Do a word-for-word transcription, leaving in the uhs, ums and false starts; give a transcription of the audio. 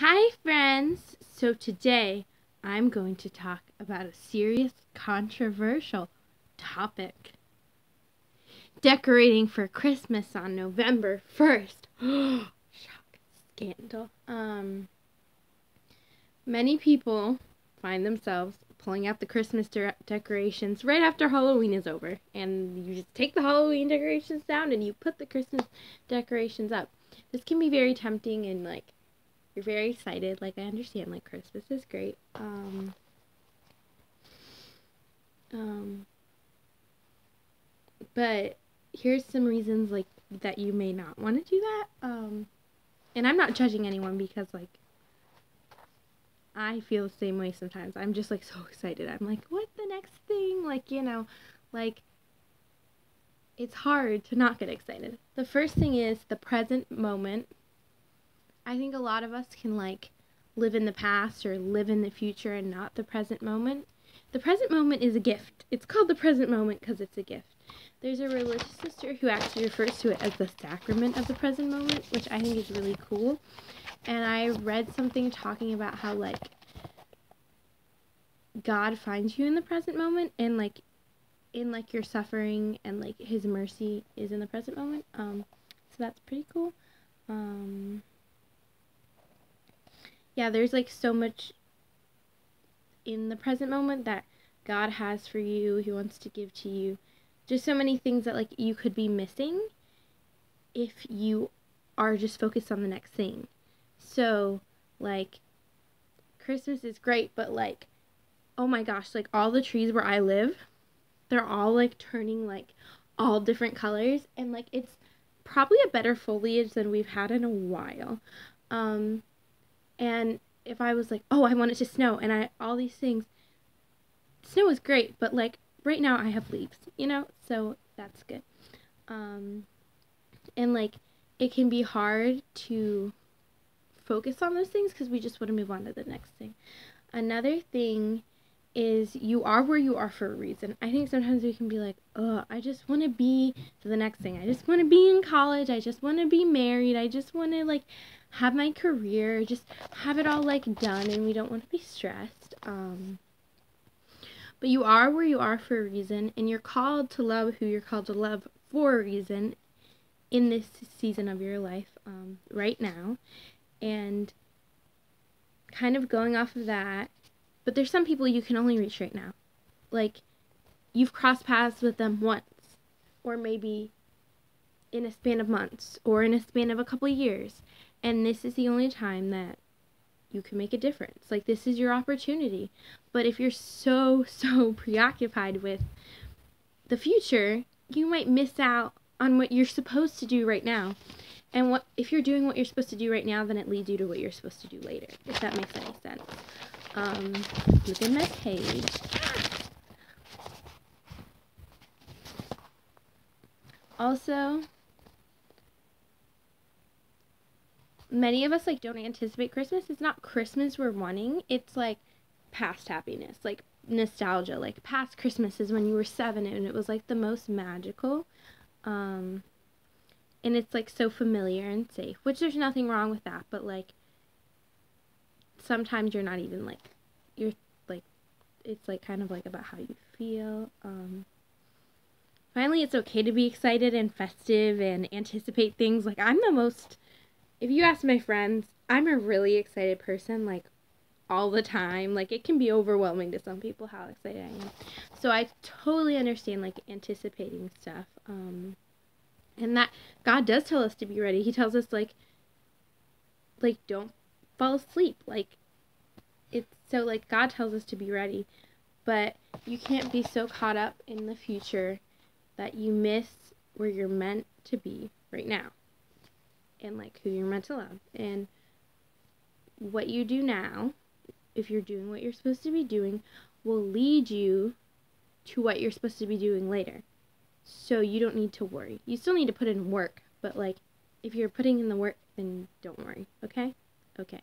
Hi friends! So today I'm going to talk about a serious, controversial topic. Decorating for Christmas on November first. Shock, scandal. Um, many people find themselves pulling out the Christmas de decorations right after Halloween is over. And you just take the Halloween decorations down and you put the Christmas decorations up. This can be very tempting and like you're very excited, like I understand, like Christmas is great. Um, um, but here's some reasons like that you may not want to do that. Um, and I'm not judging anyone because like I feel the same way sometimes. I'm just like so excited. I'm like, what's the next thing? Like, you know, like it's hard to not get excited. The first thing is the present moment. I think a lot of us can like live in the past or live in the future and not the present moment. The present moment is a gift. It's called the present moment because it's a gift. There's a religious sister who actually refers to it as the sacrament of the present moment, which I think is really cool. And I read something talking about how like God finds you in the present moment and like in like your suffering and like his mercy is in the present moment. Um, so that's pretty cool. Um... Yeah, there's like so much in the present moment that God has for you, he wants to give to you. Just so many things that like you could be missing if you are just focused on the next thing. So like Christmas is great, but like, oh my gosh, like all the trees where I live, they're all like turning like all different colors. And like it's probably a better foliage than we've had in a while. Um... And if I was like, oh, I want it to snow, and I all these things, snow is great, but, like, right now I have leaves, you know? So that's good. Um, and, like, it can be hard to focus on those things because we just want to move on to the next thing. Another thing is you are where you are for a reason. I think sometimes we can be like, oh, I just want to be to the next thing. I just want to be in college. I just want to be married. I just want to, like, have my career, just have it all like done, and we don't want to be stressed. Um, but you are where you are for a reason, and you're called to love who you're called to love for a reason in this season of your life, um, right now. And kind of going off of that, but there's some people you can only reach right now. Like, you've crossed paths with them once, or maybe in a span of months, or in a span of a couple of years. And this is the only time that you can make a difference. Like, this is your opportunity. But if you're so, so preoccupied with the future, you might miss out on what you're supposed to do right now. And what if you're doing what you're supposed to do right now, then it leads you to what you're supposed to do later, if that makes any sense. Um, look at my page. Also, many of us, like, don't anticipate Christmas. It's not Christmas we're wanting. It's, like, past happiness, like, nostalgia. Like, past Christmas is when you were seven and it was, like, the most magical. Um, and it's, like, so familiar and safe, which there's nothing wrong with that. But, like, sometimes you're not even, like, you're, like, it's, like, kind of, like, about how you feel. Um, finally, it's okay to be excited and festive and anticipate things. Like, I'm the most... If you ask my friends, I'm a really excited person, like, all the time. Like, it can be overwhelming to some people how excited I am. So I totally understand, like, anticipating stuff. Um, and that, God does tell us to be ready. He tells us, like, like, don't fall asleep. Like, it's, so, like, God tells us to be ready. But you can't be so caught up in the future that you miss where you're meant to be right now. And, like, who you're meant to love. And what you do now, if you're doing what you're supposed to be doing, will lead you to what you're supposed to be doing later. So you don't need to worry. You still need to put in work. But, like, if you're putting in the work, then don't worry. Okay? Okay.